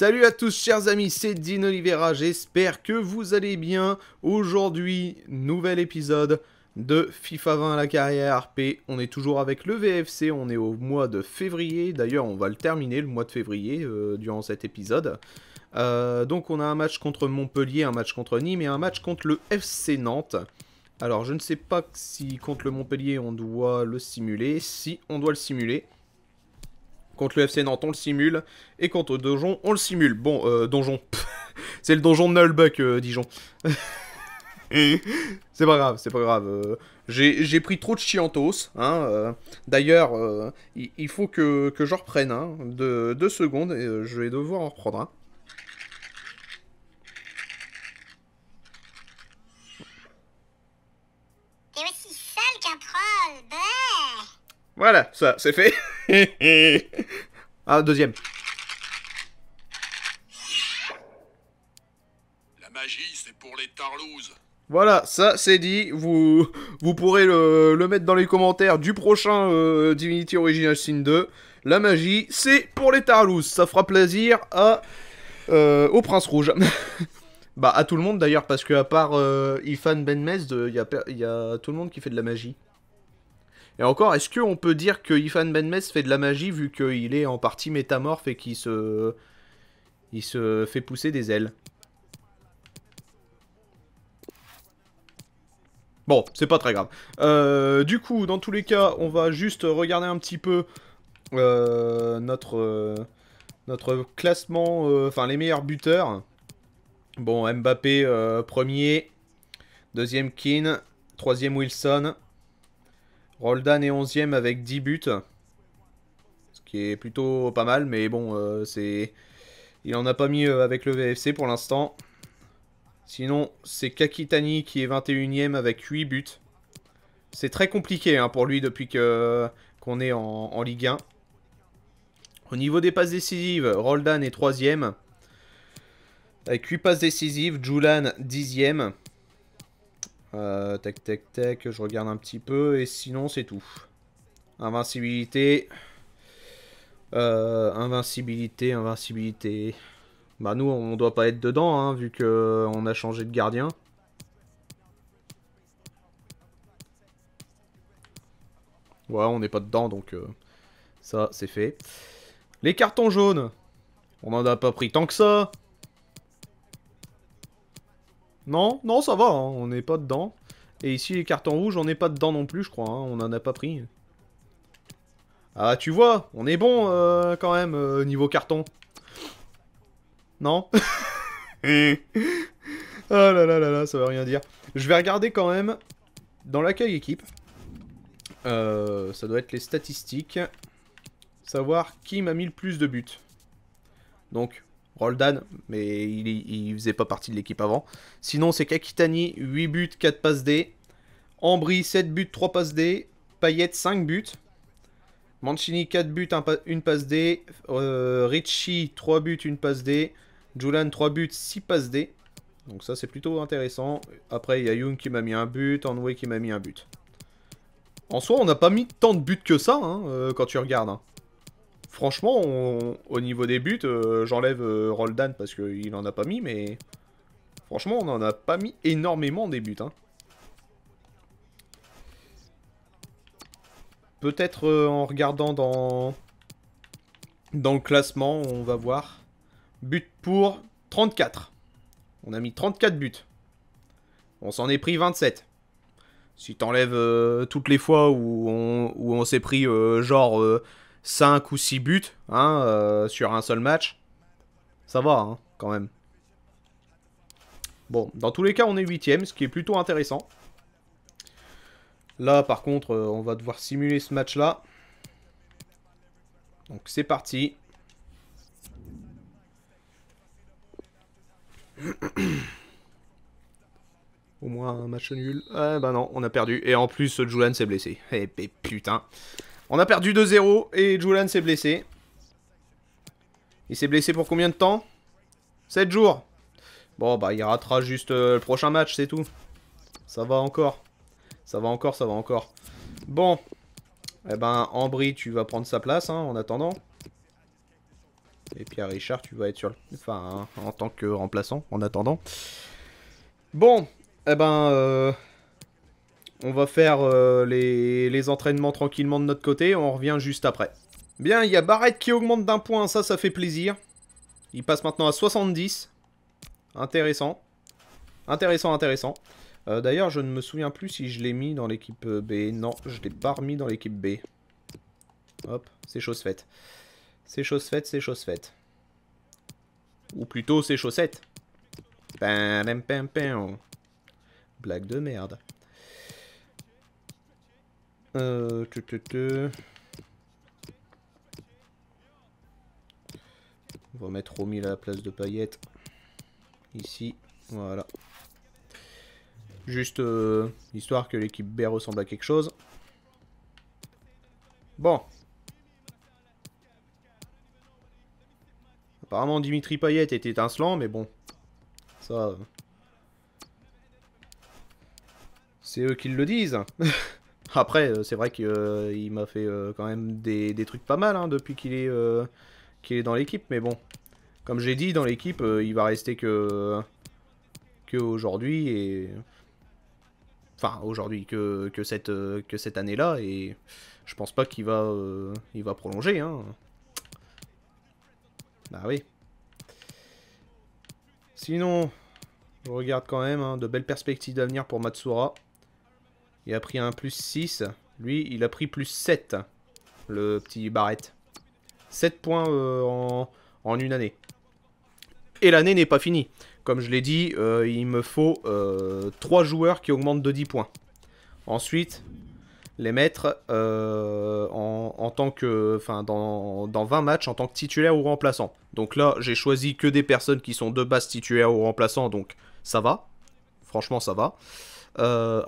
Salut à tous chers amis, c'est Dean Olivera, j'espère que vous allez bien. Aujourd'hui, nouvel épisode de FIFA 20 à la carrière RP. On est toujours avec le VFC, on est au mois de février. D'ailleurs, on va le terminer le mois de février durant cet épisode. Donc on a un match contre Montpellier, un match contre Nîmes et un match contre le FC Nantes. Alors je ne sais pas si contre le Montpellier on doit le simuler, si on doit le simuler. Contre le FC Nantes, on le simule. Et contre Donjon, on le simule. Bon, Donjon. C'est le donjon de Nullbuck, Dijon. C'est pas grave, c'est pas grave. J'ai pris trop de chiantos. Hein, d'ailleurs, il faut que je reprenne. Hein, deux secondes, et je vais devoir en reprendre. Hein. T'es aussi sale qu'un troll, bah. Voilà, ça, c'est fait. Ah, deuxième. La magie, c'est pour les tarlouses. Voilà, ça c'est dit. Vous pourrez le mettre dans les commentaires du prochain Divinity Original Sin 2. La magie, c'est pour les tarlouses. Ça fera plaisir au Prince Rouge. Bah, à tout le monde d'ailleurs, parce que à part Ifan Ben Mez, il y a tout le monde qui fait de la magie. Et encore, est-ce qu'on peut dire que Ifan Ben Mez fait de la magie vu qu'il est en partie métamorphe et qu'il se fait pousser des ailes? Bon, c'est pas très grave. Du coup, dans tous les cas, on va juste regarder un petit peu notre classement, enfin les meilleurs buteurs. Bon, Mbappé premier, deuxième Keane, troisième Wilson. Roldan est 11ème avec 10 buts. Ce qui est plutôt pas mal, mais bon, c'est... Il en a pas mis avec le VFC pour l'instant. Sinon, c'est Kakitani qui est 21ème avec 8 buts. C'est très compliqué hein, pour lui depuis qu'on est en Ligue 1. Au niveau des passes décisives, Roldan est 3ème. Avec 8 passes décisives, Julian 10ème. Tac, je regarde un petit peu, et sinon c'est tout. Invincibilité. Invincibilité. Bah nous, on doit pas être dedans, hein, vu qu'on a changé de gardien. Ouais, on n'est pas dedans, donc ça, c'est fait. Les cartons jaunes. On en a pas pris tant que ça. Non, non, ça va, hein, on n'est pas dedans. Et ici, les cartons rouges, on n'est pas dedans non plus, je crois. Hein, on n'en a pas pris. Ah, tu vois, on est bon quand même, niveau carton. Non. Ah là là là là, ça veut rien dire. Je vais regarder quand même dans l'accueil équipe. Ça doit être les statistiques. Savoir qui m'a mis le plus de buts. Donc... Roldan, mais il faisait pas partie de l'équipe avant. Sinon, c'est Kakitani, 8 buts, 4 passes D. Ambry, 7 buts, 3 passes D. Payet, 5 buts. Mancini, 4 buts, 1 passe D. Ritchie, 3 buts, 1 passe D. Jolan, 3 buts, 6 passes D. Donc ça, c'est plutôt intéressant. Après, il y a Young qui m'a mis un but, Hanwei qui m'a mis un but. En soi, on n'a pas mis tant de buts que ça, hein, quand tu regardes. Hein. Franchement, au niveau des buts, j'enlève Roldan parce qu'il en a pas mis, mais franchement, on en a pas mis énormément des buts. Hein. Peut-être en regardant dans le classement, on va voir. But pour 34. On a mis 34 buts. On s'en est pris 27. Si t'enlèves toutes les fois où on s'est pris genre... 5 ou 6 buts hein, sur un seul match. Ça va hein, quand même. Bon, dans tous les cas, on est 8ème, ce qui est plutôt intéressant. Là, par contre, on va devoir simuler ce match-là. Donc, c'est parti. Au moins un match nul. Ah bah non, on a perdu. Et en plus, Julian s'est blessé. Eh putain. On a perdu 2-0 et Julian s'est blessé. Il s'est blessé pour combien de temps? 7 jours. Bon, bah, il ratera juste le prochain match, c'est tout. Ça va encore. Ça va encore, ça va encore. Bon. Eh ben, Ambry, tu vas prendre sa place hein, en attendant. Et Pierre Richard, tu vas être sur le... Enfin, hein, en tant que remplaçant, en attendant. Bon, eh ben... on va faire les entraînements tranquillement de notre côté. On revient juste après. Bien, il y a Barrett qui augmente d'un point. Ça, ça fait plaisir. Il passe maintenant à 70. Intéressant. Intéressant, intéressant. D'ailleurs, je ne me souviens plus si je l'ai mis dans l'équipe B. Non, je ne l'ai pas remis dans l'équipe B. Hop, c'est chose faite. C'est chose faite, c'est chose faite. Ou plutôt, c'est chaussette. Pam, pam, pam. Blague de merde. On va mettre Romil à la place de Payet. Ici, voilà. Juste histoire que l'équipe B ressemble à quelque chose. Bon. Apparemment, Dimitri Payet est étincelant, mais bon. Ça... c'est eux qui le disent. Après, c'est vrai qu'il m'a fait quand même des trucs pas mal hein, depuis qu'il est dans l'équipe. Mais bon, comme j'ai dit, dans l'équipe, il va rester que aujourd'hui et... Enfin, aujourd'hui, que cette année-là. Et je pense pas qu'il va, il va prolonger. Hein. Bah oui. Sinon, je regarde quand même hein, de belles perspectives d'avenir pour Matsuura. Il a pris un plus 6. Lui, il a pris plus 7. Le petit Barrett. 7 points en une année. Et l'année n'est pas finie. Comme je l'ai dit, il me faut 3 joueurs qui augmentent de 10 points. Ensuite, les mettre en tant que... Enfin, dans 20 matchs, en tant que titulaire ou remplaçant. Donc là, j'ai choisi que des personnes qui sont de base titulaires ou remplaçants. Donc, ça va. Franchement, ça va.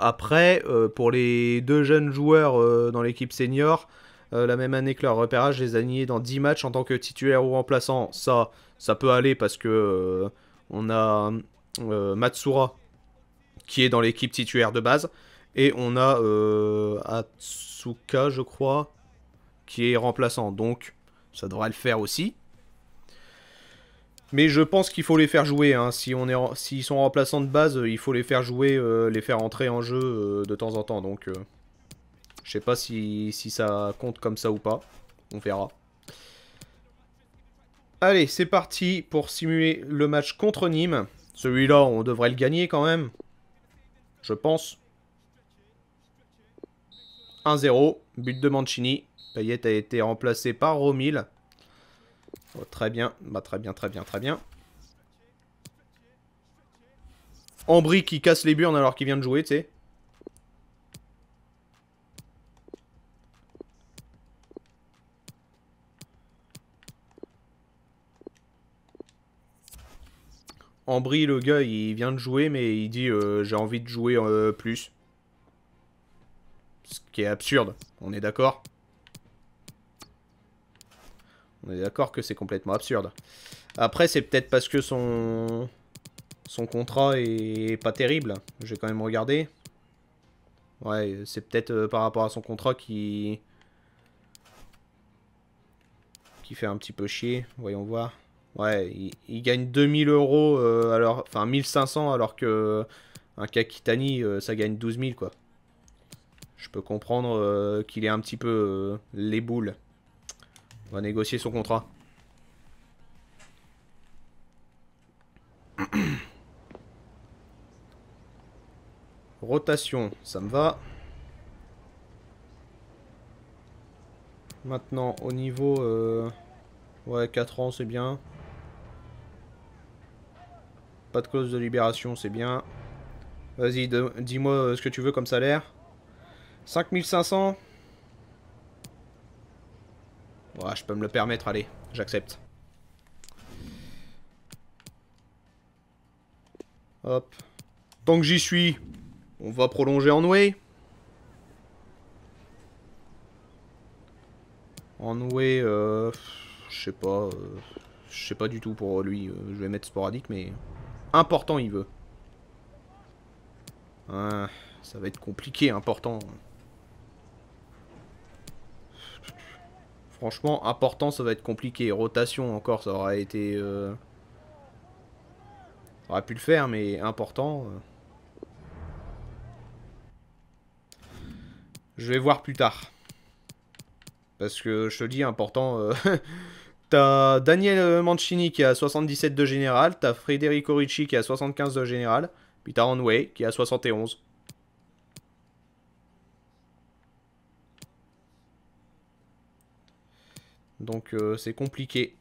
Après, pour les deux jeunes joueurs dans l'équipe senior, la même année que leur repérage, je les ai alignés dans 10 matchs en tant que titulaire ou remplaçant. Ça peut aller parce que on a Matsuura qui est dans l'équipe titulaire de base. Et on a Atsuka, je crois, qui est remplaçant. Donc, ça devrait le faire aussi. Mais je pense qu'il faut les faire jouer, hein. S'ils sont remplaçants de base, il faut les faire jouer, les faire entrer en jeu de temps en temps. Donc, je sais pas si ça compte comme ça ou pas. On verra. Allez, c'est parti pour simuler le match contre Nîmes. Celui-là, on devrait le gagner quand même. Je pense. 1-0, but de Mancini. Payet a été remplacé par Romil. Oh, très bien, bah, très bien, très bien, très bien. Ambry qui casse les burnes alors qu'il vient de jouer, tu sais. Ambry, le gars, il vient de jouer, mais il dit j'ai envie de jouer plus. Ce qui est absurde, on est d'accord ? On est d'accord que c'est complètement absurde. Après, c'est peut-être parce que son contrat est pas terrible. J'ai quand même regardé. Ouais, c'est peut-être par rapport à son contrat qui fait un petit peu chier. Voyons voir. Ouais, il gagne 2000 € alors, enfin 1500 alors que un Kakitani, ça gagne 12 000 quoi. Je peux comprendre qu'il ait un petit peu les boules. On va négocier son contrat. Rotation, ça me va. Maintenant, au niveau... Ouais, 4 ans, c'est bien. Pas de clause de libération, c'est bien. Vas-y, dis-moi ce que tu veux comme salaire. 5500. Ouais, je peux me le permettre, allez, j'accepte. Hop. Tant que j'y suis, on va prolonger Hanwei. Hanwei, je sais pas. Je sais pas du tout pour lui. Je vais mettre sporadique, mais... Important, il veut. Ah, ça va être compliqué, important. Franchement, important, ça va être compliqué. Rotation encore, ça aura été... On aurait pu le faire, mais important. Je vais voir plus tard. Parce que je te dis, important... T'as Daniel Mancini qui a 77 de général. T'as Federico Ritchie qui a 75 de général. Puis t'as Hanwei qui a 71. Donc c'est compliqué.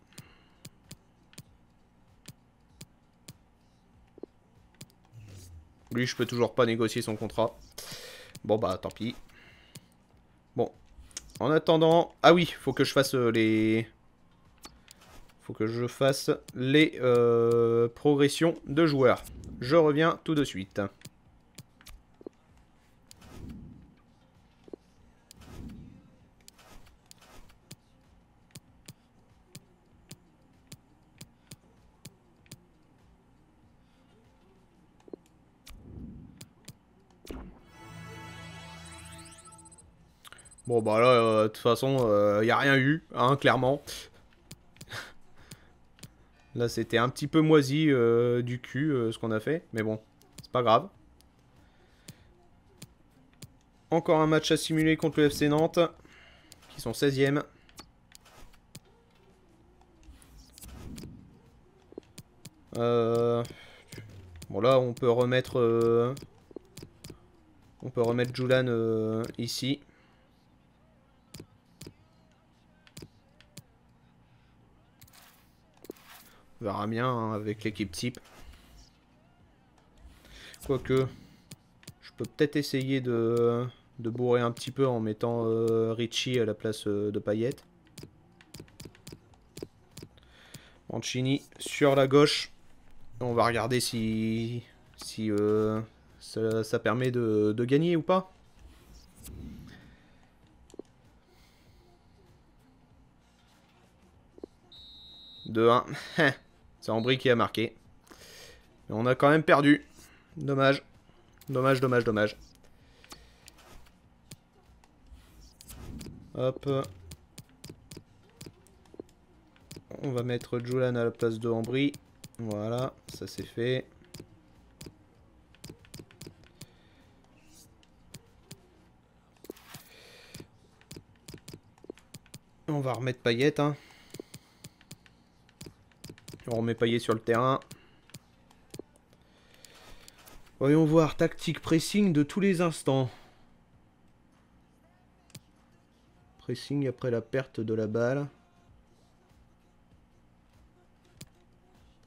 Lui, je peux toujours pas négocier son contrat. Bon bah tant pis. Bon. En attendant... Ah oui, faut que je fasse les... Faut que je fasse les progressions de joueurs. Je reviens tout de suite. Bon bah là, de toute façon, il n'y a rien eu, hein, clairement. Là, c'était un petit peu moisi du cul, ce qu'on a fait. Mais bon, c'est pas grave. Encore un match à simuler contre le FC Nantes, qui sont 16e. Bon, là, on peut remettre Jolan ici. On verra bien hein, avec l'équipe type. Quoique, je peux peut-être essayer de bourrer un petit peu en mettant Ritchie à la place de Payet. Mancini sur la gauche. On va regarder si ça permet de gagner ou pas. De 1. C'est Ambry qui a marqué. Mais on a quand même perdu. Dommage. Dommage, dommage, dommage. Hop. On va mettre Julian à la place de Ambry. Voilà, ça c'est fait. On va remettre Payet, hein. On remet Payet sur le terrain. Voyons voir. Tactique pressing de tous les instants. Pressing après la perte de la balle.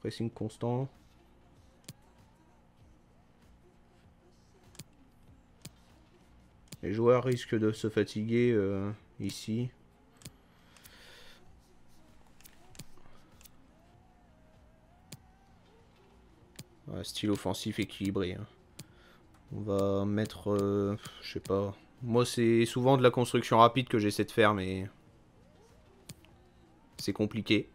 Pressing constant. Les joueurs risquent de se fatiguer ici. Style offensif équilibré. On va mettre... je sais pas. Moi, c'est souvent de la construction rapide que j'essaie de faire, mais... C'est compliqué.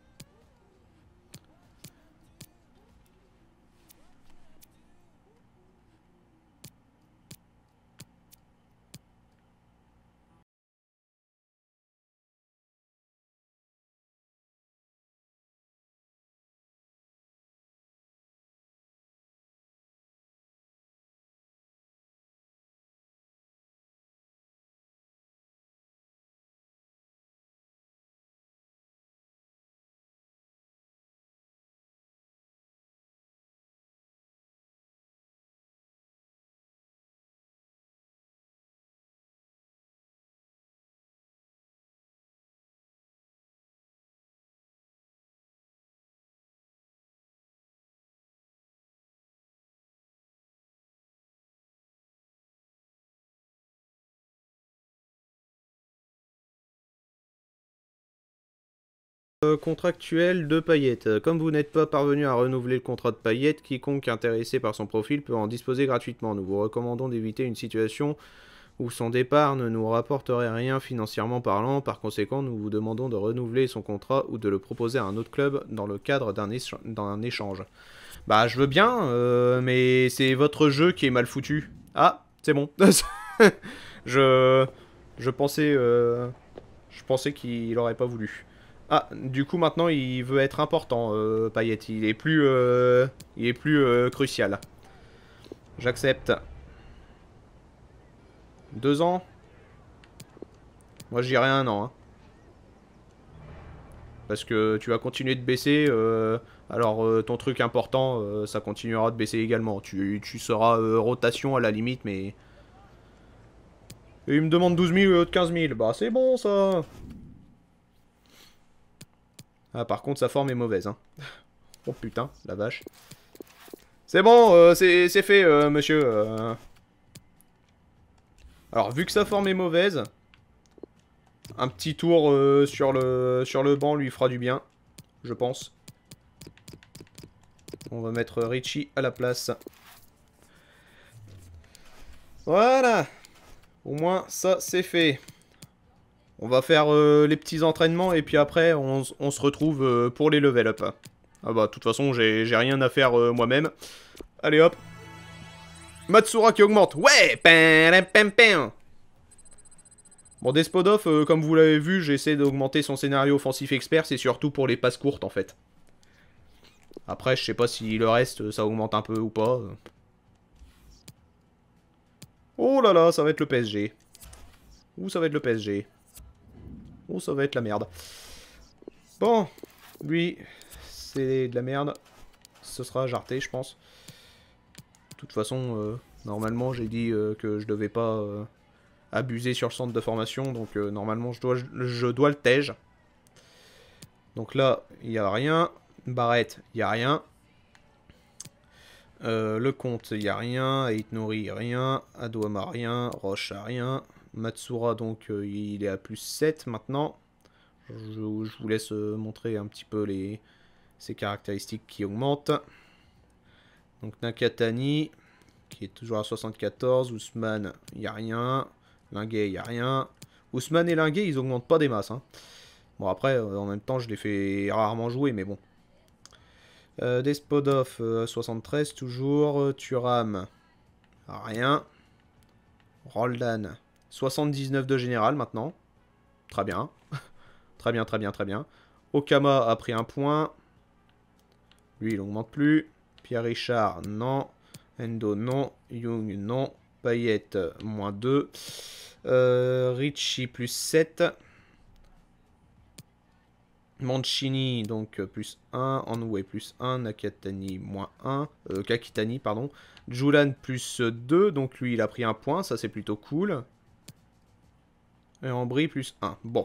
Contractuel de Payet. Comme vous n'êtes pas parvenu à renouveler le contrat de Payet, quiconque intéressé par son profil peut en disposer gratuitement. Nous vous recommandons d'éviter une situation où son départ ne nous rapporterait rien financièrement parlant. Par conséquent, nous vous demandons de renouveler son contrat ou de le proposer à un autre club dans le cadre d'un échange. Bah, je veux bien, mais c'est votre jeu qui est mal foutu. Ah, c'est bon. Je pensais... Je pensais qu'il n'aurait pas voulu. Ah, du coup maintenant il veut être important, Payet. Il est plus crucial. J'accepte. 2 ans. Moi j'irai 1 an. Hein. Parce que tu vas continuer de baisser. Alors ton truc important, ça continuera de baisser également. Tu seras rotation à la limite, mais... Et il me demande 12 000 ou 15 000. Bah c'est bon ça. Ah par contre sa forme est mauvaise hein. Oh putain la vache. C'est bon c'est fait monsieur. Alors vu que sa forme est mauvaise, un petit tour sur le banc lui fera du bien, je pense. On va mettre Ritchie à la place. Voilà. Au moins ça c'est fait. On va faire les petits entraînements et puis après on se retrouve pour les level up. Ah bah de toute façon j'ai rien à faire moi-même. Allez hop. Matsuura qui augmente. Ouais. Bon Despodov, comme vous l'avez vu, j'essaie d'augmenter son scénario offensif expert. C'est surtout pour les passes courtes en fait. Après je sais pas si le reste ça augmente un peu ou pas. Oh là là ça va être le PSG. Ouh ça va être le PSG. Oh, ça va être la merde. Bon, lui, c'est de la merde. Ce sera jarté, je pense. De toute façon, normalement, j'ai dit que je devais pas abuser sur le centre de formation. Donc, normalement, je dois le tège. Donc là, il n'y a rien. Barrett, il n'y a rien. Le compte, il n'y a rien. Aitnori, il n'y a rien. Adouama, rien. Roche, rien. Matsuura donc il est à plus 7 maintenant. Je vous laisse montrer un petit peu ses caractéristiques qui augmentent. Donc Nakatani qui est toujours à 74. Ousmane il n'y a rien. Linguet il n'y a rien. Ousmane et Linguet ils augmentent pas des masses hein. Bon après en même temps je les fais rarement jouer mais bon. Despodov 73 toujours. Thuram rien. Roldan 79 de général maintenant. Très bien. Très bien, très bien, très bien. Okama a pris un point. Lui, il augmente plus. Pierre Richard, non. Endo, non. Young, non. Payet, moins 2. Ritchie, plus 7. Mancini, donc, plus 1. Hanwei, plus 1. Nakatani, moins 1. Kakitani, pardon. Julian, plus 2. Donc, lui, il a pris un point. Ça, c'est plutôt cool. Et Ambry plus 1. Bon.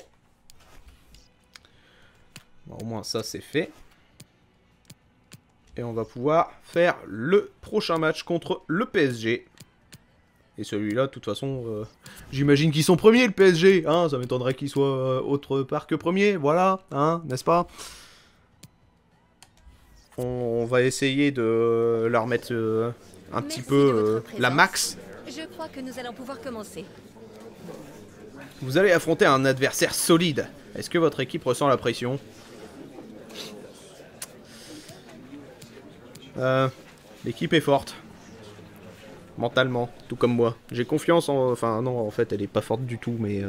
Bon. Au moins, ça, c'est fait. Et on va pouvoir faire le prochain match contre le PSG. Et celui-là, de toute façon, j'imagine qu'ils sont premiers, le PSG. Hein, ça m'étonnerait qu'ils soient autre part que premier. Voilà, hein, n'est-ce pas? On va essayer de leur mettre un petit peu la max. Je crois que nous allons pouvoir commencer. Vous allez affronter un adversaire solide. Est-ce que votre équipe ressent la pression? L'équipe est forte. Mentalement, tout comme moi. J'ai confiance en... Enfin non, en fait, elle est pas forte du tout, mais...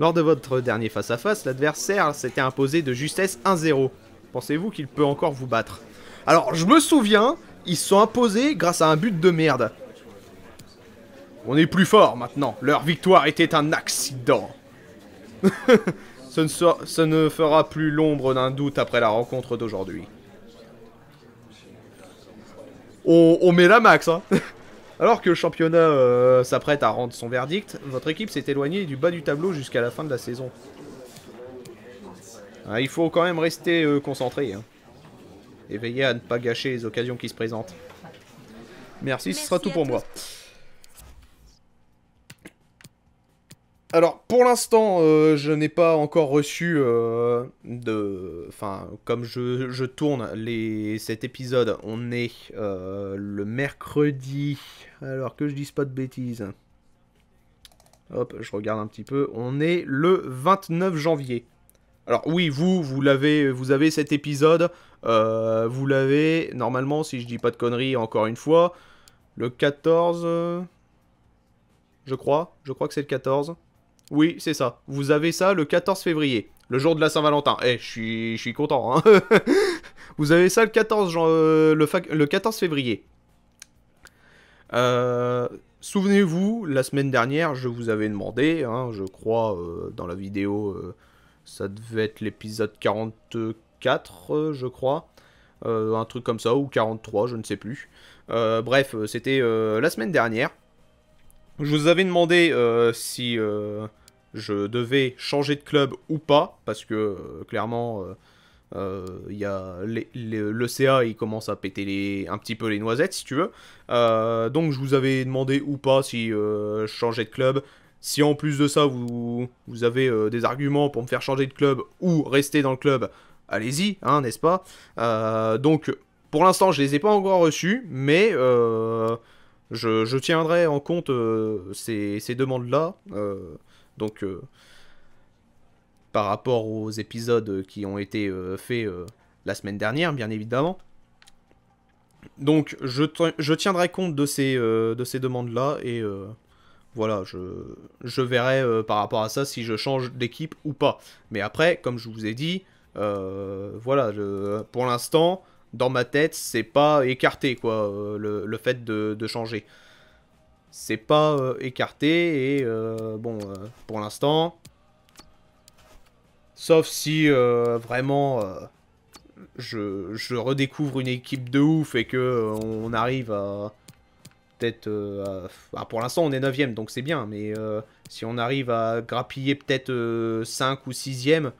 Lors de votre dernier face-à-face, l'adversaire s'était imposé de justesse 1-0. Pensez-vous qu'il peut encore vous battre? Alors, je me souviens, ils se sont imposés grâce à un but de merde. On est plus fort maintenant. Leur victoire était un accident. Ce ne fera plus l'ombre d'un doute après la rencontre d'aujourd'hui. On met la max, hein. Alors que le championnat s'apprête à rendre son verdict, votre équipe s'est éloignée du bas du tableau jusqu'à la fin de la saison. Ah, il faut quand même rester concentré. Hein. Et veiller à ne pas gâcher les occasions qui se présentent. Merci, ce sera tout pour moi. Alors, pour l'instant, je n'ai pas encore reçu Enfin, comme je tourne cet épisode, on est le mercredi... Alors, que je dise pas de bêtises. Hop, je regarde un petit peu. On est le 29 janvier. Alors, oui, vous avez cet épisode. Vous l'avez, normalement, si je dis pas de conneries, encore une fois, le 14... Je crois que c'est le 14... Oui, c'est ça. Vous avez ça le 14 février, le jour de la Saint-Valentin. Eh, je suis content, hein. Vous avez ça le 14 février. Souvenez-vous, la semaine dernière, je vous avais demandé, hein, je crois, dans la vidéo, ça devait être l'épisode 44, je crois. Un truc comme ça, ou 43, je ne sais plus. Bref, c'était la semaine dernière. Je vous avais demandé si je devais changer de club ou pas, parce que clairement, le CA, il commence à péter un petit peu les noisettes, si tu veux. Donc je vous avais demandé ou pas si je changeais de club. Si en plus de ça, vous avez des arguments pour me faire changer de club ou rester dans le club, allez-y, hein, n'est-ce pas? Donc, pour l'instant, je ne les ai pas encore reçus, mais je tiendrai en compte ces demandes-là. Donc, par rapport aux épisodes qui ont été faits la semaine dernière, bien évidemment. Donc, je tiendrai compte de ces demandes-là et... voilà, je verrai par rapport à ça si je change d'équipe ou pas. Mais après, comme je vous ai dit, voilà, pour l'instant, dans ma tête, c'est pas écarté, quoi, le fait de changer. C'est pas écarté et, bon, pour l'instant, sauf si vraiment je redécouvre une équipe de ouf et que on arrive à... peut-être pour l'instant on est 9ème donc c'est bien, mais si on arrive à grappiller peut-être 5 ou 6ème,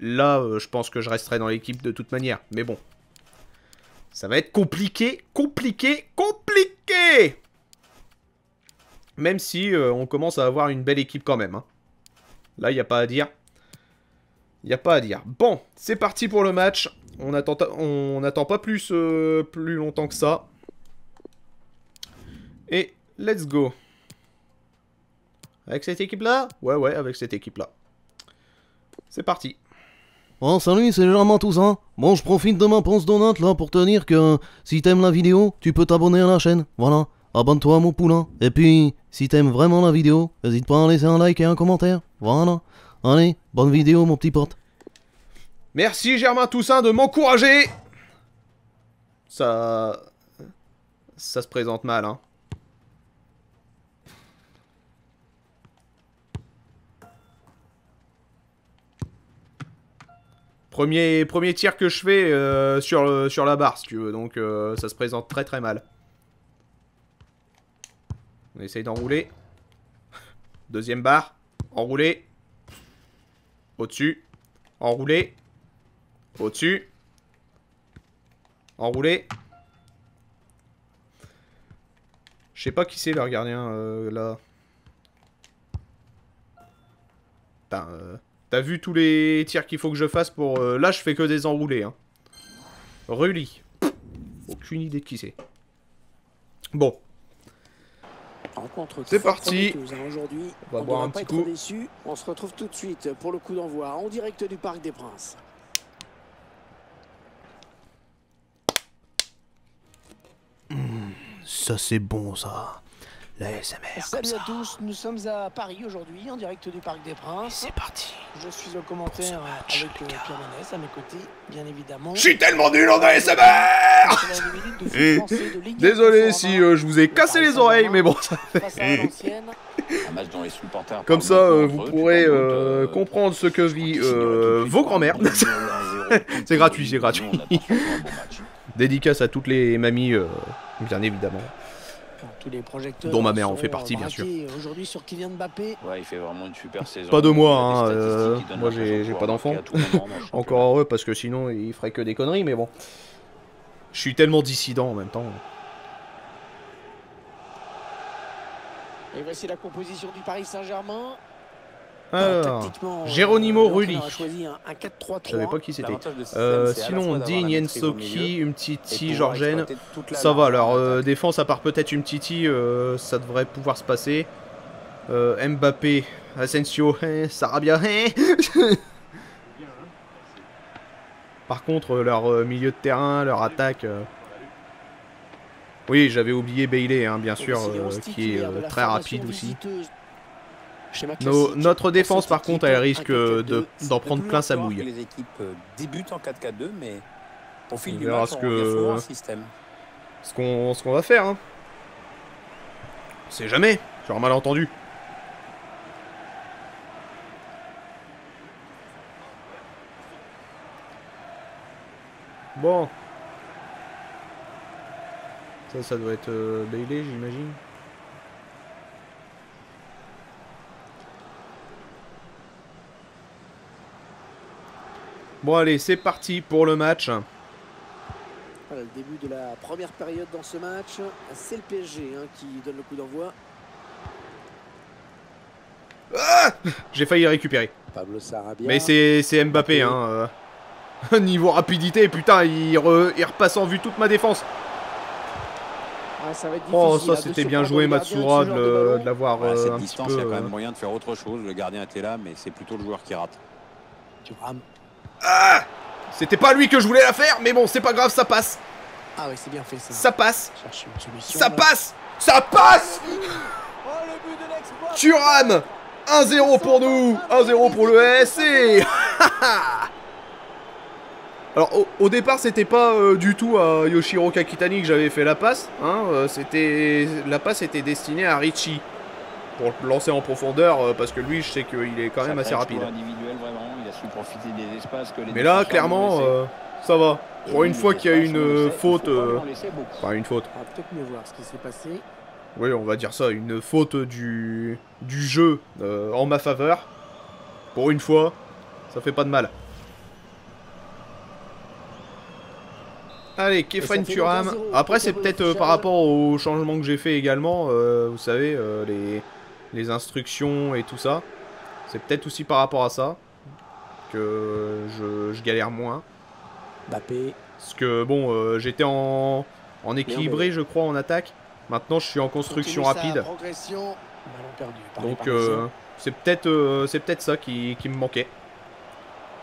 là je pense que je resterai dans l'équipe de toute manière, mais bon, ça va être compliqué, même si on commence à avoir une belle équipe quand même, hein. Là il n'y a pas à dire, bon, c'est parti pour le match, on n'attend pas plus longtemps que ça. Et let's go. Avec cette équipe-là? Ouais, avec cette équipe-là. C'est parti. Oh, salut, c'est Germain Toussaint. Bon, je profite de ma ponce donate, là, pour te dire que si t'aimes la vidéo, tu peux t'abonner à la chaîne. Voilà, abonne-toi à mon poulain. Et puis, si t'aimes vraiment la vidéo, n'hésite pas à laisser un like et un commentaire. Voilà. Allez, bonne vidéo, mon petit pote. Merci, Germain Toussaint, de m'encourager. Ça se présente mal, hein. Premier tir que je fais sur la barre, si tu veux. Donc, ça se présente très mal. On essaye d'enrouler. Deuxième barre. Enrouler. Au-dessus. Enrouler. Au-dessus. Enrouler. Je sais pas qui c'est, leur gardien, là. Putain, T'as vu tous les tirs qu'il faut que je fasse pour... là, je fais que des enroulés. Hein. Rulli. Aucune idée de qui c'est. Bon. C'est parti. On va boire un petit coup. On se retrouve tout de suite pour le coup d'envoi en direct du Parc des Princes. Ça, c'est bon, ça. Salut à tous, nous sommes à Paris aujourd'hui, en direct du Parc des Princes. C'est parti. Je suis au commentaire match, avec Pierre Monès à mes côtés, bien évidemment. Je suis tellement nul en ASMR. Désolé si je vous ai cassé les oreilles, mais bon, ça fait... Comme ça, vous pourrez comprendre ce que vit vos grands-mères. C'est gratuit, c'est gratuit. Dédicace à toutes les mamies, bien évidemment. Tous les projecteurs dont ma mère en fait partie, bien sûr. Aujourd'hui sur Kylian Mbappé. Ouais, il fait vraiment une super saison. Pas de moi, hein, moi j'ai pas d'enfant. Encore heureux parce que sinon il ferait que des conneries, mais bon. Je suis tellement dissident en même temps. Et voici la composition du Paris Saint-Germain. Alors, Geronimo Rulli. Je savais pas qui c'était. Sinon, Digne, Nsoki, Umtiti, Georgen. Ça va, alors défense, à part peut-être Umtiti, ça devrait pouvoir se passer. Mbappé, Asensio, Sarabia. Par contre, leur milieu de terrain, leur attaque... Oui, j'avais oublié Bailey, hein, bien sûr, qui est très rapide aussi. Notre défense, par contre, elle risque d'en prendre plein sa mouille. Les équipes débutent en 4-4-2, mais au fil du match, on système. Ce qu'on va faire, hein. On sait jamais, sur un malentendu. Bon. Ça doit être Bailey, j'imagine. Bon, allez, c'est parti pour le match. Voilà, le début de la première période dans ce match. C'est le PSG hein, qui donne le coup d'envoi. Ah, j'ai failli récupérer. Pablo Sarabia. Mais c'est Mbappé. Hein, niveau rapidité, putain, il repasse en vue toute ma défense. Ah, ça va être difficile, oh, ça c'était bien joué, Matsuura, de l'avoir. À cette distance, il y a quand même moyen de faire autre chose. Le gardien était là, mais c'est plutôt le joueur qui rate. Thuram. Ah, c'était pas lui que je voulais la faire, mais bon, c'est pas grave, ça passe. Ah oui, c'est bien fait ça. Ça passe. Une solution, ça passe. Ça passe. Oh, Thuram, 1-0 pour nous, 1-0 pour le FC. Alors au départ, c'était pas du tout à Yoshiro Kakitani que j'avais fait la passe. Hein, la passe était destinée à Ritchie pour le lancer en profondeur, parce que lui, je sais qu'il est quand même assez rapide. Mais là, clairement, ça va. Pour une fois qu'il y a une faute, enfin une faute. On va peut-être mieux voir ce qui s'est passé. Oui, on va dire ça, une faute du jeu en ma faveur. Pour une fois, ça fait pas de mal. Allez, Kefren Thuram. Après, c'est peut-être par rapport au changement que j'ai fait également. Vous savez, les instructions et tout ça. C'est peut-être aussi par rapport à ça que je galère moins. Mbappé. Parce que bon, j'étais en équilibré, je crois, en attaque. Maintenant, je suis en construction rapide. Donc, c'est peut-être ça qui me manquait.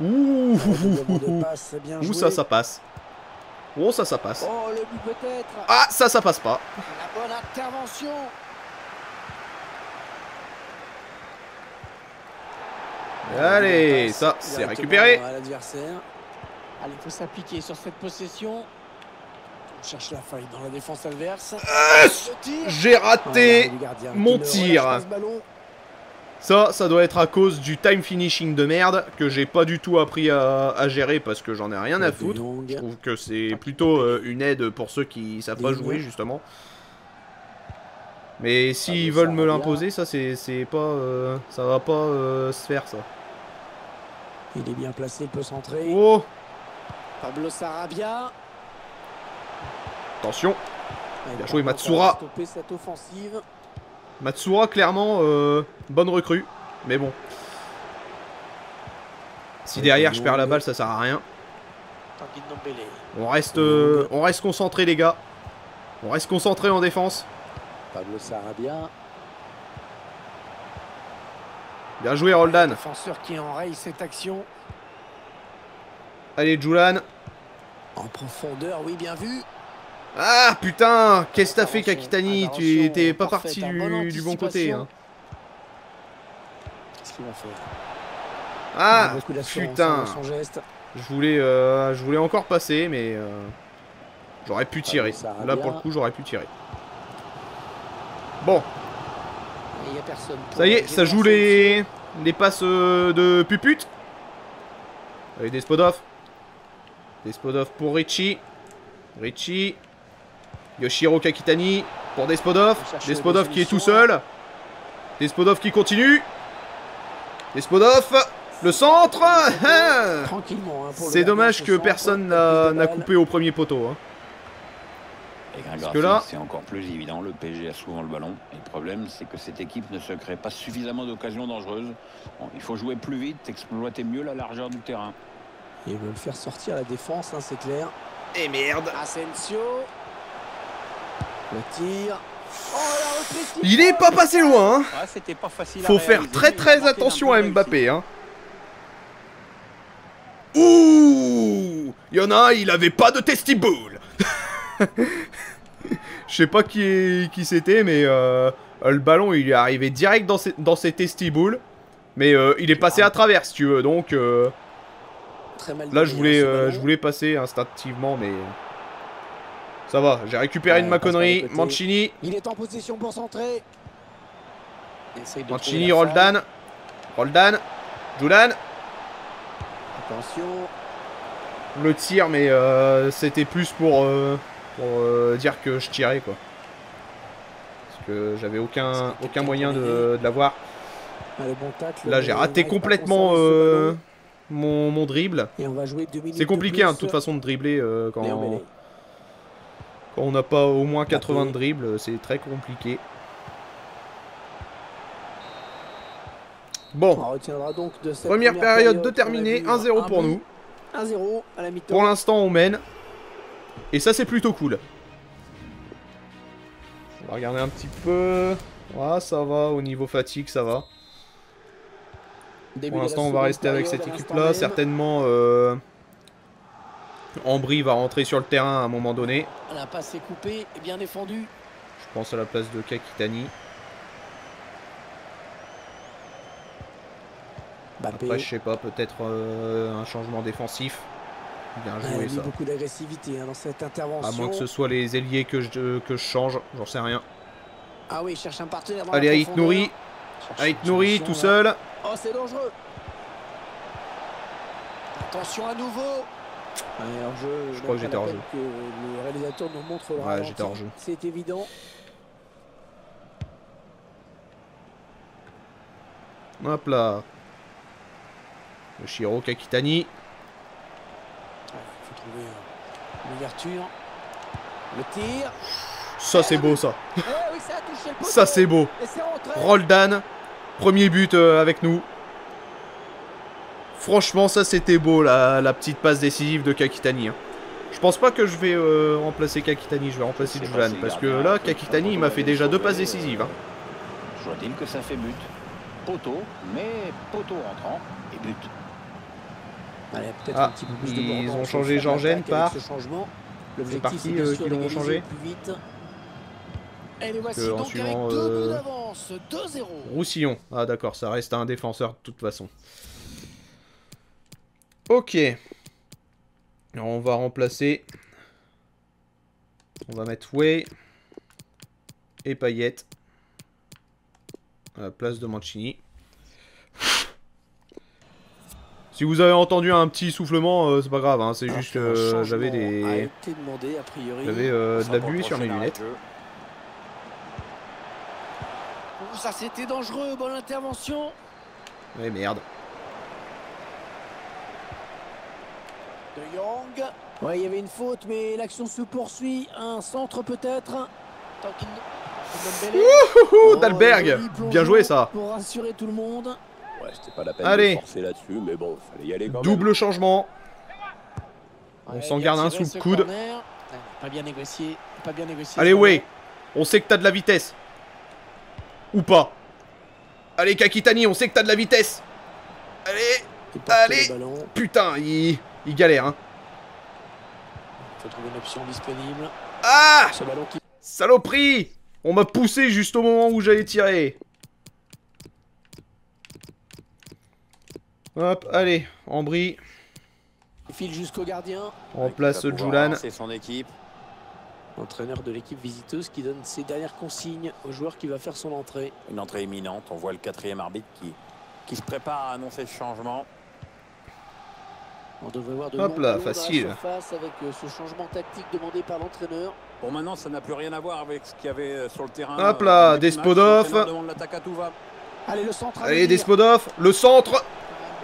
Ouh, ça passe. Oh, ça passe. Oh, le but peut-être. Ah, ça passe pas. La bonne intervention. Allez, ça, c'est récupéré. L'adversaire. Allez, il faut s'appliquer sur cette possession. On cherche la faille dans la défense adverse. J'ai raté mon tir. Ça doit être à cause du time finishing de merde que j'ai pas du tout appris à gérer parce que j'en ai rien à foutre. Je trouve que c'est plutôt une aide pour ceux qui savent pas jouer, justement. Mais s'ils veulent me l'imposer, ça c'est pas, ça va pas se faire, ça. Il est bien placé, il peut centrer. Oh, Pablo Sarabia. Attention. Bien joué, Matsuura. Cette offensive. Matsuura, clairement, bonne recrue. Mais bon. Si derrière je perds la balle, ça sert à rien. On reste concentré, les gars. On reste concentré en défense. Pablo Sarabia. Bien joué, Roldan. Défenseur qui enraye cette action. Allez, Julian. En profondeur, oui, bien vu. Ah putain, qu'est-ce que t'as fait, Kakitani? Tu étais pas parti du bon côté. Hein. Qu'est-ce qu'il va faire? Ah putain, je voulais encore passer, mais j'aurais pu tirer. Là pour le coup, j'aurais pu tirer. Bon. Ça y est, ça joue les passes de pupute. Allez, Despodov. Despodov pour Ritchie. Ritchie. Yoshiro Kakitani pour Despodov. Despodov qui est tout seul. Despodov qui continue. Despodov, le centre. C'est dommage que personne n'a coupé au premier poteau. Hein. Parce que là, c'est encore plus évident. Le PSG a souvent le ballon. Et le problème, c'est que cette équipe ne se crée pas suffisamment d'occasions dangereuses. Bon, il faut jouer plus vite, exploiter mieux la largeur du terrain. Et ils veulent faire sortir la défense, hein, c'est clair. Et merde. Asensio. Le tir. Oh, il est pas passé loin. Hein. Ah, c'était pas facile. Faut faire très attention à Mbappé. Hein. Ouh, il y en a un, il avait pas de testiboule. Je sais pas qui c'était, mais Le ballon, il est arrivé direct dans ses, testiboules. Mais il est passé à travers, si tu veux. Donc, très mal là, je voulais passer instinctivement, mais... Ça va, j'ai récupéré de ma connerie. Mancini. Il est en position pour centrer. Mancini, Roldan. Jolan. Attention. Le tir, mais c'était plus pour dire que je tirais, quoi. Parce que j'avais aucun moyen de l'avoir. Là, j'ai raté complètement mon dribble. C'est compliqué, de toute façon, de dribbler quand... On n'a pas au moins 80 de dribble, c'est très compliqué. Bon, donc de cette première période de terminée, 1-0 pour nous. 1-0 à la mi-temps. Pour l'instant, on mène. Et ça, c'est plutôt cool. On va regarder un petit peu. Ah, ça va, au niveau fatigue, ça va. Pour l'instant, on va rester avec cette équipe-là. Certainement... Ambry va rentrer sur le terrain à un moment donné. La passe est coupée et bien défendue. Je pense à la place de Kakitani. Après, je sais pas, peut-être un changement défensif. Bien joué, ça. Il y a beaucoup d'agressivité dans cette intervention. À moins que ce soit les ailiers que je change, j'en sais rien. Ah oui, cherche un partenaire. Dans allez, Ait Nouri tout seul. Oh, c'est dangereux. Attention à nouveau. Je crois que j'étais hors jeu. Le réalisateur nous montre le ralenti. J'étais hors jeu. C'est évident. Hop là. Le Shiro Kakitani. Il faut trouver l'ouverture. Le tir. Ça, c'est beau, ça. Oui, ça a touché le poteau. Ça, c'est beau. Roldan. Premier but avec nous. Franchement, ça c'était beau, la petite passe décisive de Kakitani. Je pense pas que je vais remplacer Kakitani, je vais remplacer Julian. Parce que là, Kakitani, il m'a fait déjà deux passes décisives. Je vois que ça fait but. Poteau, mais poteau rentrant et but. Allez, un petit peu plus de ils ont changé Georgène par... C'est parti qu'ils l'ont changé. Et les voici donc avec deux buts d'avance, 2-0. Roussillon. Ah d'accord, ça reste un défenseur de toute façon. Ok, alors on va remplacer, on va mettre Way et Payet à la place de Mancini. Si vous avez entendu un petit soufflement, c'est pas grave, hein, c'est juste que j'avais de la buée sur mes lunettes. Ça c'était dangereux, bonne intervention. Mais merde. De Young. Ouais, il y avait une faute, mais l'action se poursuit. Un centre peut-être. Dalberg. Bien joué ça. Pour rassurer tout le monde. Ouais, c'était pas la peine de forcer là-dessus, mais bon, fallait y aller quand même. Double changement. On s'en garde un sous le coude. Pas bien négocié. Allez, ouais. On sait que t'as de la vitesse. Ou pas. Allez, Kakitani, on sait que t'as de la vitesse. Allez. Putain, il galère, hein. Il faut trouver une option disponible. Ah, saloperie. On m'a poussé juste au moment où j'allais tirer. Hop, allez, Ambry. Il file jusqu'au gardien. On place Julan. C'est son équipe. L'entraîneur de l'équipe visiteuse qui donne ses dernières consignes au joueur qui va faire son entrée. Une entrée imminente. On voit le quatrième arbitre qui se prépare à annoncer ce changement. On devrait voir de hop là, facile. Face avec ce changement tactique demandé par l'entraîneur. Bon, maintenant, ça n'a plus rien à voir avec ce qu'il y avait sur le terrain. Hop là, Despodov. Allez, le centre. Allez, Despodov, le centre.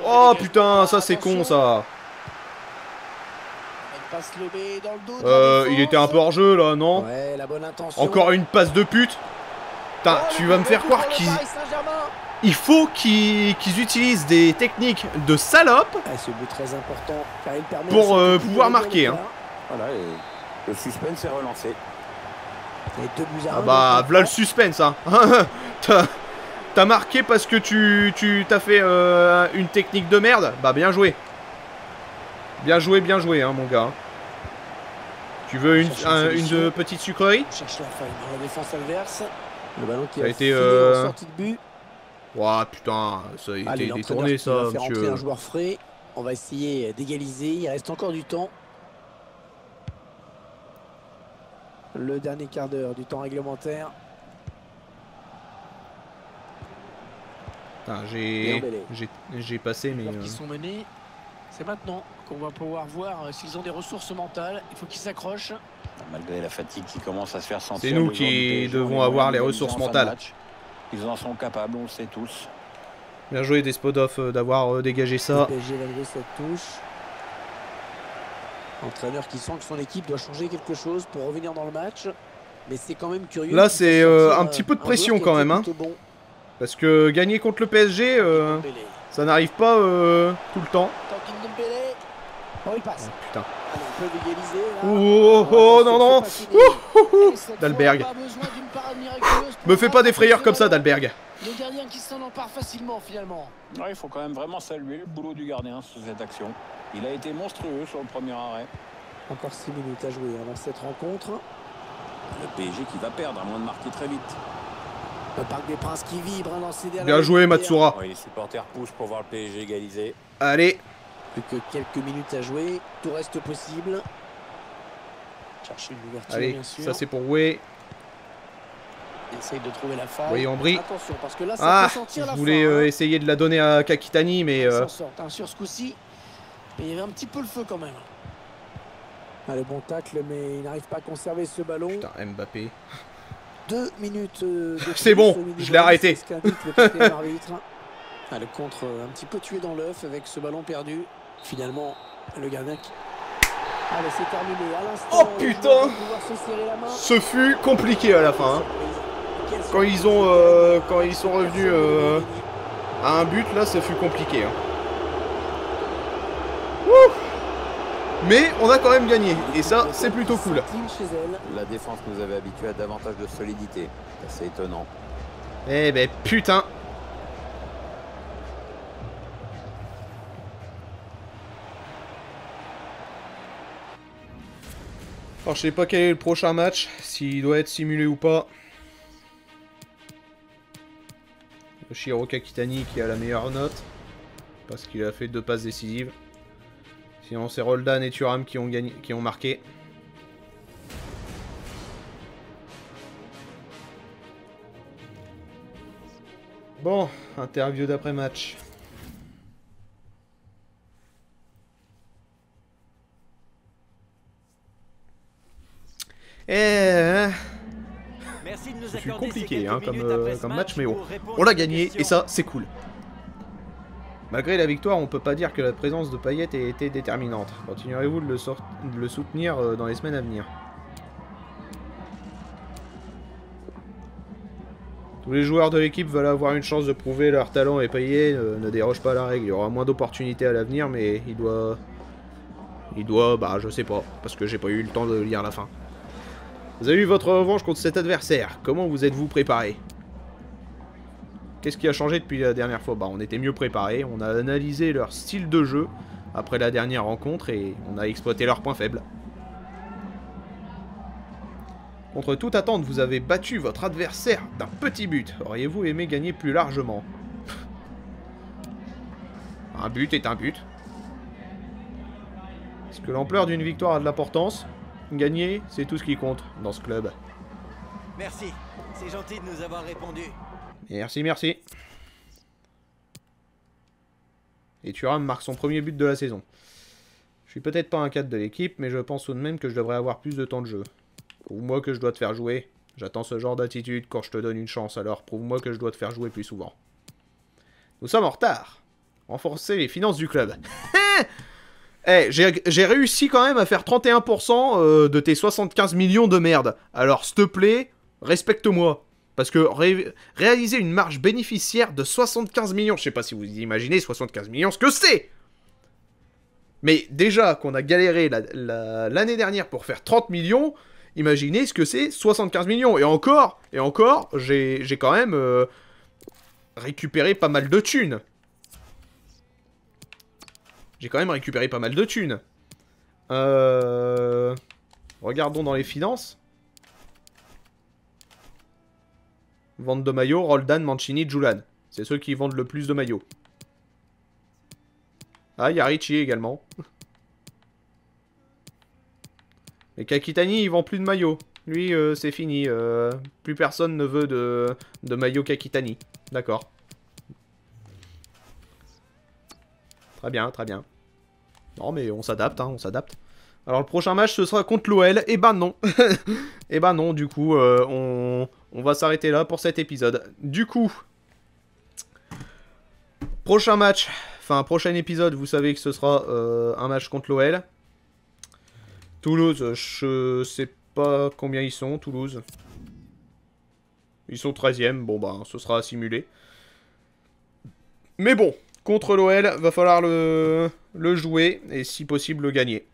Oh putain, ça c'est con ça. Il était un peu hors jeu là, non? Ouais, la bonne intention. Encore une passe de pute. Putain, tu vas me faire croire qu'ils... Il faut qu'ils utilisent des techniques de salope pour pouvoir marquer. Hein. Voilà, et le suspense est relancé. Ah bah, voilà le suspense. Hein. T'as marqué parce que tu t'as fait une technique de merde. Bah, bien joué. Bien joué, hein, mon gars. Tu veux une petite sucrerie ? Cherche la faille dans la défense adverse. Le ballon qui ça a été en sortie de but. Ouah, putain, ça a été détourné ça, va monsieur. Un joueur frais. On va essayer d'égaliser. Il reste encore du temps. Le dernier quart d'heure du temps réglementaire. J'ai passé, mais. Ils sont menés. C'est maintenant qu'on va pouvoir voir s'ils ont des ressources mentales. Il faut qu'ils s'accrochent. Malgré la fatigue qui commence à se faire sentir. C'est nous qui devons avoir les ressources mentales. Ils en sont capables, on le sait tous. Bien joué Despodov d'avoir dégagé ça. PSG malgré cette touche. Entraîneur qui sent que son équipe doit changer quelque chose pour revenir dans le match. Mais c'est quand même curieux. Là c'est un petit peu de pression quand même. Hein. Bon. Parce que gagner contre le PSG, ça n'arrive pas tout le temps. Oh, il passe. Oh, putain. Allez, on peut égaliser, là. Oh non. Dalberg. Me fais pas des frayeurs comme ça, Dalberg. Le gardien qui s'en empare facilement finalement. Ouais, il faut quand même vraiment saluer le boulot du gardien sur cette action. Il a été monstrueux sur le premier arrêt. Encore 6 minutes à jouer avant cette rencontre. Le PSG qui va perdre à moins de marquer très vite. Le Parc des Princes qui vibre dans ses derniers. Bien joué Matsuura. Ouais, les supporters poussent pour voir le PSG égaliser. Allez. Plus que quelques minutes à jouer, tout reste possible. Chercher une ouverture. Allez, bien sûr. Ça c'est pour Way. Essaye de trouver la faille. Oui, Ambry. Attention, parce que là, ça peut sentir la je voulais essayer de la donner à Kakitani, mais. Sur ce coup-ci, il y avait un petit peu le feu quand même. Ah, le bon tacle, mais il n'arrive pas à conserver ce ballon. Putain, Mbappé. 2 minutes. C'est bon, je l'ai arrêté. Le contre un petit peu tué dans l'œuf avec ce ballon perdu. Finalement, le gardien qui. Allez, c'est terminé. À l'instant, oh putain! Ce fut compliqué à la fin. Hein. Quand ils sont revenus à un but, là, ça fut compliqué. Hein. Ouh, mais on a quand même gagné, et ça, c'est plutôt cool. La défense nous avait habitués à davantage de solidité. C'est étonnant. Eh ben putain. Alors je sais pas quel est le prochain match, s'il doit être simulé ou pas. Shiro Kakitani qui a la meilleure note parce qu'il a fait 2 passes décisives. Sinon c'est Roldan et Thuram qui ont gagné, qui ont marqué. Bon, interview d'après-match. C'est compliqué hein, comme match, mais bon, on l'a gagné et ça, c'est cool. Malgré la victoire, on peut pas dire que la présence de Payet ait été déterminante. Continuerez-vous de le soutenir dans les semaines à venir? Tous les joueurs de l'équipe veulent avoir une chance de prouver leur talent et Payet ne déroge pas à la règle. Il y aura moins d'opportunités à l'avenir, mais il doit, bah je sais pas, parce que j'ai pas eu le temps de lire la fin. Vous avez eu votre revanche contre cet adversaire. Comment vous êtes-vous préparé? Qu'est-ce qui a changé depuis la dernière fois? Bah, on était mieux préparé. On a analysé leur style de jeu après la dernière rencontre et on a exploité leurs points faibles. Contre toute attente, vous avez battu votre adversaire d'un petit but. Auriez-vous aimé gagner plus largement? Un but est un but. Est-ce que l'ampleur d'une victoire a de l'importance? Gagner, c'est tout ce qui compte dans ce club. Merci, c'est gentil de nous avoir répondu. Merci, merci. Et Thuram marque son premier but de la saison. Je suis peut-être pas un cadre de l'équipe, mais je pense tout de même que je devrais avoir plus de temps de jeu. Prouve-moi que je dois te faire jouer. J'attends ce genre d'attitude quand je te donne une chance, alors prouve-moi que je dois te faire jouer plus souvent. Nous sommes en retard. Renforcer les finances du club. Eh, hey, j'ai réussi quand même à faire 31% de tes 75 millions de merde. Alors, s'il te plaît, respecte-moi. Parce que réaliser une marge bénéficiaire de 75 millions... Je sais pas si vous imaginez 75 millions ce que c'est. Mais déjà qu'on a galéré l'année dernière pour faire 30 millions, imaginez ce que c'est 75 millions. Et encore, j'ai quand même récupéré pas mal de thunes. J'ai quand même récupéré pas mal de thunes. Regardons dans les finances. Vente de maillots, Roldan, Mancini, Julan. C'est ceux qui vendent le plus de maillots. Ah, il y a Ritchie également. Mais Kakitani, il vend plus de maillots. Lui, c'est fini. Plus personne ne veut de maillot Kakitani. D'accord. Très bien, très bien. Non, mais on s'adapte, hein, on s'adapte. Alors, le prochain match, ce sera contre l'OL. Eh ben non. Eh ben non, du coup, on va s'arrêter là pour cet épisode. Du coup, prochain match, enfin, prochain épisode, vous savez que ce sera un match contre l'OL. Toulouse, je sais pas combien ils sont, Toulouse. Ils sont 13e, bon bah, ce sera à simuler. Mais bon, contre l'OL, va falloir le jouer et si possible le gagner.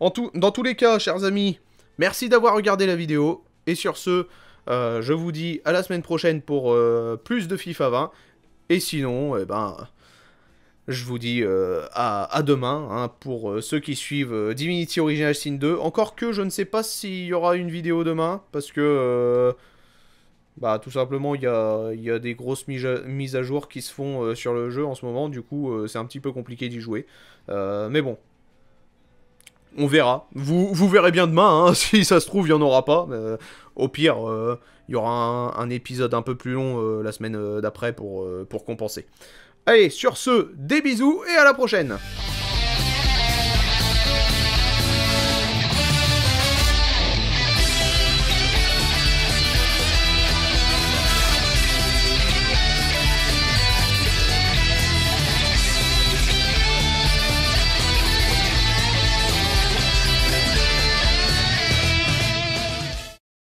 Dans tous les cas, chers amis, merci d'avoir regardé la vidéo. Et sur ce, je vous dis à la semaine prochaine pour plus de FIFA 20. Et sinon, eh ben, je vous dis à demain hein, pour ceux qui suivent Divinity Original Sin 2. Encore que je ne sais pas s'il y aura une vidéo demain parce que bah, tout simplement il y a des grosses mises à jour qui se font sur le jeu en ce moment. Du coup, c'est un petit peu compliqué d'y jouer. Mais bon. On verra. Vous verrez bien demain, hein, si ça se trouve, il n'y en aura pas. Au pire, il y aura un épisode un peu plus long la semaine d'après pour compenser. Allez, sur ce, des bisous et à la prochaine!